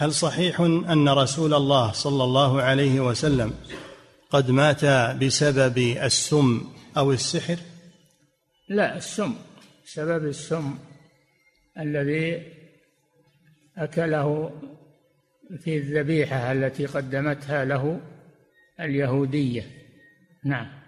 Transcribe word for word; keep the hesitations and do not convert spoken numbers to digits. هل صحيح أن رسول الله صلى الله عليه وسلم قد مات بسبب السم أو السحر؟ لا، السم سبب السم الذي أكله في الذبيحة التي قدمتها له اليهودية. نعم.